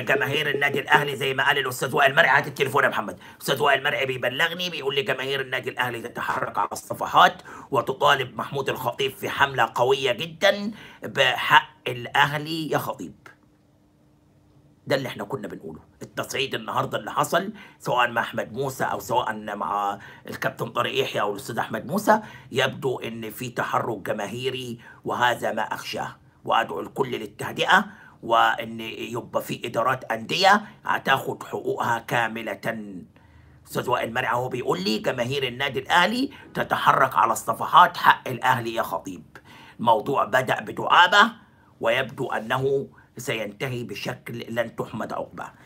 جماهير النادي الاهلي زي ما قال الاستاذ وائل مرعي. هات التليفون يا محمد. الاستاذ وائل مرعي بيبلغني بيقول لي جماهير النادي الاهلي تتحرك على الصفحات وتطالب محمود الخطيب في حمله قويه جدا بحق الاهلي يا خطيب. ده اللي احنا كنا بنقوله. التصعيد النهارده اللي حصل سواء مع احمد موسى او سواء مع الكابتن طارق يحيى او الاستاذ احمد موسى، يبدو ان في تحرك جماهيري وهذا ما اخشاه، وادعو الكل للتهدئه وان يبقى في ادارات انديه هتاخد حقوقها كامله. استاذ وائل مرعي هو بيقول لي جماهير النادي الاهلي تتحرك على الصفحات حق الاهلي يا خطيب. الموضوع بدا بدعابه ويبدو انه سينتهي بشكل لن تحمد عقباه.